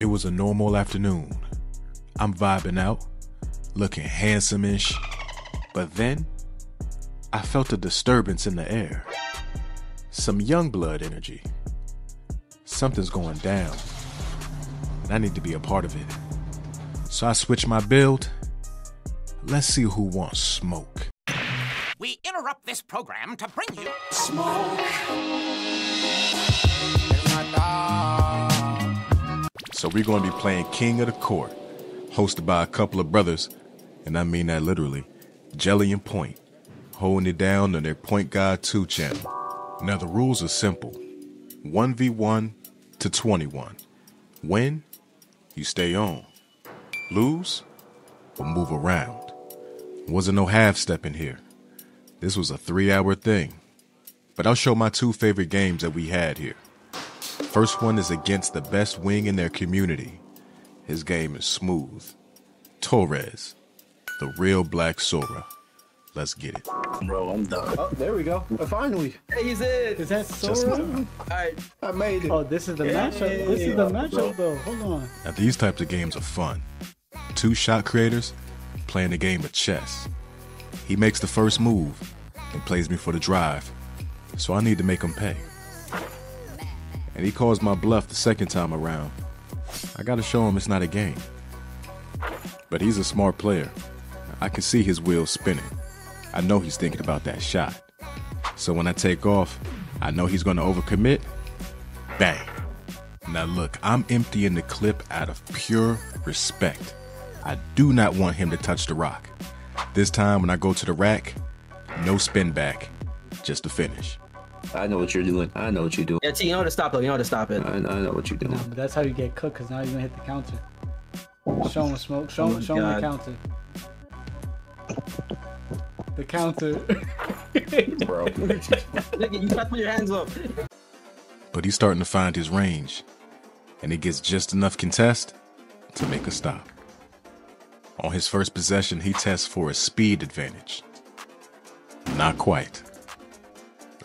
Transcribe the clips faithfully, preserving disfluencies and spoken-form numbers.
It was a normal afternoon. I'm vibing out, looking handsome-ish, but then I felt a disturbance in the air. Some young blood energy. Something's going down, and I need to be a part of it. So I switched my build. Let's see who wants smoke. We interrupt this program to bring you smoke. It's my dog. So we're going to be playing King of the Court, hosted by a couple of brothers, and I mean that literally, Jelly and Point, holding it down on their Point God two channel. Now the rules are simple, one v one to twenty-one. Win, you stay on. Lose, or move around. Wasn't no half-step in here. This was a three-hour thing, but I'll show my two favorite games that we had here. First one is against the best wing in their community. His game is smooth. Torres, the real black Sora. Let's get it. Bro, I'm done. Oh, there we go. Oh, finally. Hey, he's it. Is that Sora? All right. I made it. Oh, this is the yeah. matchup. This is the matchup, though. Hold on. Now, these types of games are fun. Two shot creators playing a game of chess. He makes the first move and plays me for the drive, so I need to make him pay. And he calls my bluff the second time around. I gotta show him it's not a game. But he's a smart player. I can see his wheels spinning. I know he's thinking about that shot. So when I take off, I know he's gonna overcommit. Bang. Now look, I'm emptying the clip out of pure respect. I do not want him to touch the rock. This time when I go to the rack, no spin back, just to finish. I know what you're doing. I know what you're doing. Yeah, T, you know how to stop it. You know how to stop it. I, I know what you're doing. No, that's how you get cooked, because now you're going to hit the counter. Show him the smoke. Show him, oh show him the counter. The counter. Bro. Nigga, you got to put your hands up. But he's starting to find his range, and he gets just enough contest to make a stop. On his first possession, he tests for a speed advantage. Not quite.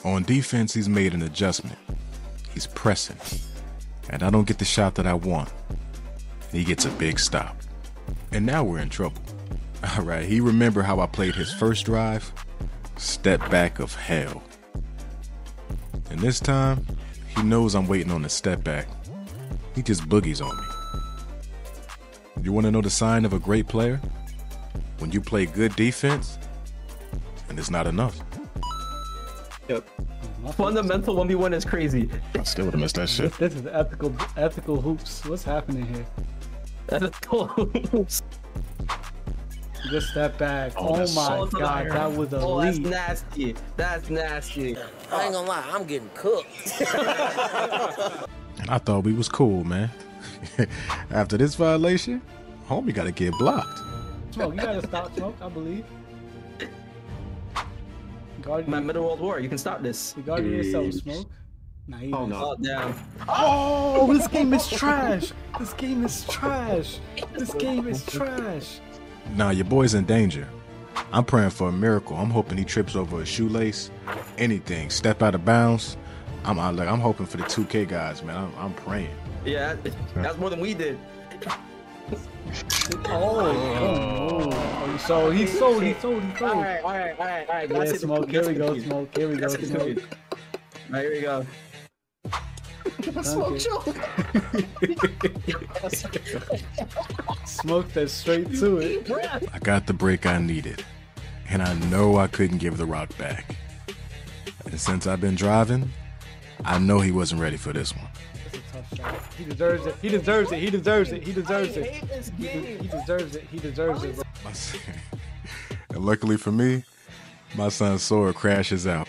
On defense, he's made an adjustment. He's pressing, and I don't get the shot that I want. He gets a big stop, and now we're in trouble. All right, he remember how I played his first drive? Step back of hell. And this time, he knows I'm waiting on the step back. He just boogies on me. You wanna know the sign of a great player? When you play good defense, and it's not enough. Yep. Fundamental one v one is crazy. I still would have missed that shit. This, this is ethical, ethical hoops. What's happening here? Ethical hoops. Just step back. Oh, oh my so god, that was a oh, lead. That's nasty. That's nasty. I ain't gonna lie, I'm getting cooked. And I thought we was cool, man. After this violation, homie gotta get blocked. Smoke, you gotta stop Smoke, I believe. Guard my middle world war. You can stop this. You guard yourself, Smoke. Nah, oh no! Damn. Oh, this game is trash. This game is trash. This game is trash. Nah, your boy's in danger. I'm praying for a miracle. I'm hoping he trips over a shoelace, anything. Step out of bounds. I'm I'm, I'm hoping for the two K guys, man. I'm, I'm praying. Yeah, that's more than we did. Oh, oh, so he sold, he sold, he sold. All right, all right, all right, all right. Yeah, Smoke, here we go, Smoke, here we go, Smoke. All right, here we go. Smoke choke. Smoke that straight to it. I got the break I needed, and I know I couldn't give the rock back. And since I've been driving, I know he wasn't ready for this one. He deserves it. He deserves it. He deserves it. He deserves it. He deserves it. He deserves it. And luckily for me, my son Sora crashes out.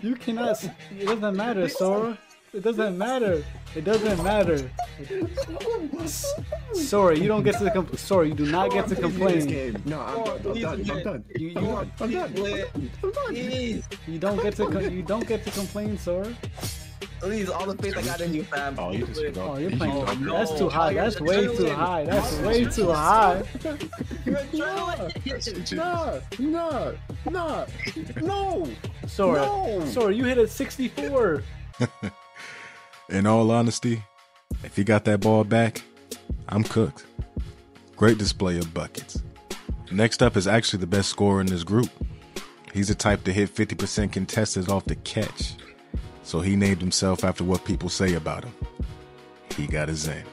You cannot. It doesn't matter, Sora. It doesn't matter. It doesn't matter. Sora, you don't get to complain. Sora, you do not get to complain. No, I'm done. I'm done. I'm done. You don't get to. You don't get to complain, Sora. Please, all the faith I got in you, fam. Oh, you just, oh you're playing. Oh, no. That's too high. That's way too high. That's way too high. No, no, no, no, no. Sora, no. Sora, you hit a sixty-four. In all honesty, If he got that ball back, I'm cooked. Great display of buckets. Next up is actually the best scorer in this group. He's the type to hit fifty percent contested off the catch. So he named himself after what people say about him. He got a Zen.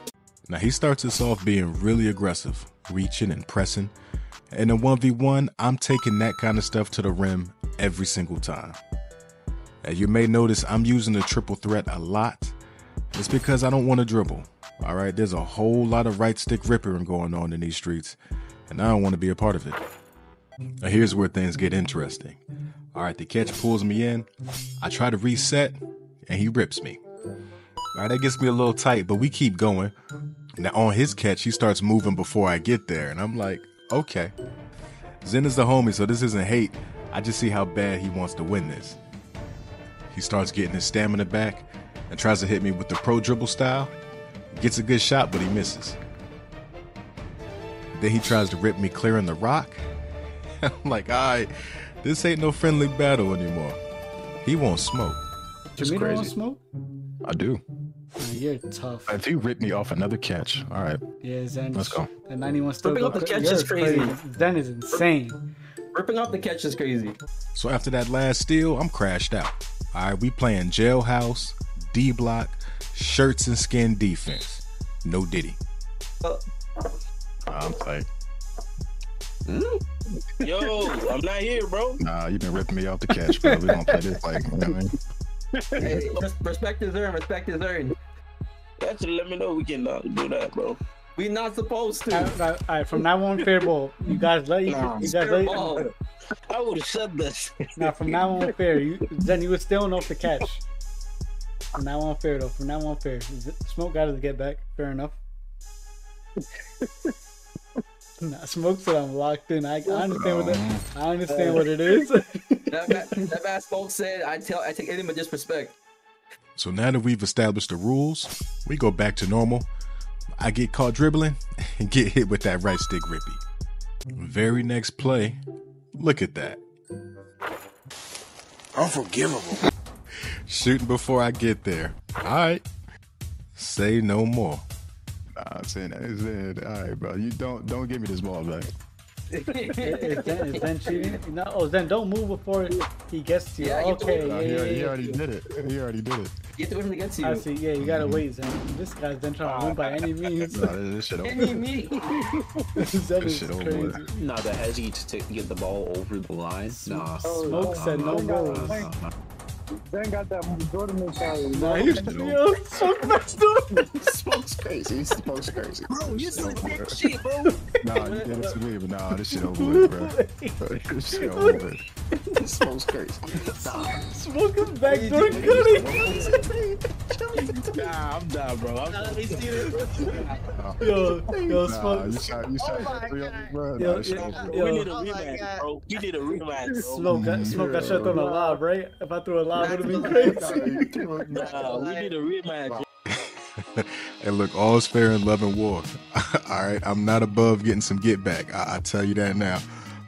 Now he starts us off being really aggressive, reaching and pressing. In a one v one, I'm taking that kind of stuff to the rim every single time. As you may notice, I'm using the triple threat a lot. It's because I don't want to dribble. All right, there's a whole lot of right stick ripping going on in these streets, and I don't want to be a part of it. Now here's where things get interesting. All right, the catch pulls me in. I try to reset, and he rips me. All right, that gets me a little tight, but we keep going. Now on his catch, he starts moving before I get there, and I'm like, okay. Zen is the homie, so this isn't hate. I just see how bad he wants to win this. He starts getting his stamina back and tries to hit me with the pro dribble style. Gets a good shot, but he misses. Then he tries to rip me clear in the rock. I'm like, all right, this ain't no friendly battle anymore. He won't smoke. Just crazy. You don't smoke? I do. Man, you're tough. If he ripped me off another catch, all right. Yeah, Zen. Let's go. The ninety-one still ripping off the catch is crazy. crazy. Zen is insane. Ripping off the catch is crazy. So after that last steal, I'm crashed out. All right, we playing jailhouse, D block, shirts and skin defense. No Diddy. Uh, I'm tight. Mm? Yo, I'm not here, bro. Nah, you've been ripping me off the catch, bro. We don't play this like, you know what I mean? Hey, respect is earned. Respect is earned. Actually, let me know we cannot do that, bro. We not supposed to. All right, all right, from now on, fair ball. You guys let you, nah, you guys let you. I would have said this. Now from now on, fair. You then you were stealing off the catch. From now on, fair though. From now on, fair. Smoke got to get back. Fair enough. Nah, Smoke said I'm locked in. I, I understand what that. I understand what it is. That bad, that bad Smoke said I tell I take anything but disrespect. So now that we've established the rules, we go back to normal. I get caught dribbling and get hit with that right stick rippy. Very next play, look at that. Unforgivable. Shooting before I get there. All right. Say no more. Nah, I'm saying that is it. All right, bro. You don't don't give me this ball back. Is Zen, is Zen cheating? No, oh, Zen, don't move before he gets to you. Yeah, okay, yeah, he, already, he already did it. He already did it. Get the women to get to you. I see. Yeah, you gotta mm-hmm. wait, Zen. This guy's Zen trying to win by any means. Nah, this shit over. Any means. Zen is shit crazy. Over. Nah, the hesitate to take, get the ball over the line. Nah, oh, Smoke said no more. Zen got that Jordan mentality. Nah, he's yo, Smoke messed up. Smoke's crazy. Smoke's crazy. Bro, you said big shit, bro. Nah, you did it to me, but nah, this shit over with, bro. This shit over with. This Smoke's crazy. Nah. Smoke is backdoor cutting. Nah, I'm down, bro. I'm nah, let me see this. Yo, yo, Smoke. Nah, you shot, you shot. Oh three on me, bro. Yo, nah, yo, yo. We need a oh rematch, bro. You need a rematch, bro. Smoke, I, Smoke, yeah, I should've thrown a lob, right? If I threw a lob, it would've been crazy. Nah, we need a rematch. And look, all's fair in love and war. All right, I'm not above getting some get back. I, I tell you that now.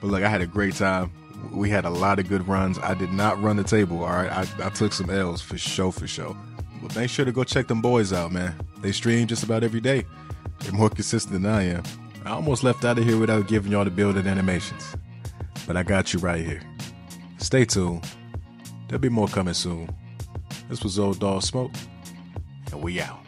But look, I had a great time. We had a lot of good runs. I did not run the table. All right, I, I took some L's for sure, for sure. But make sure to go check them boys out, man. They stream just about every day. They're more consistent than I am. I almost left out of here without giving y'all the building animations, but I got you right here. Stay tuned. There'll be more coming soon. This was Ol Dog Smoke, and we out.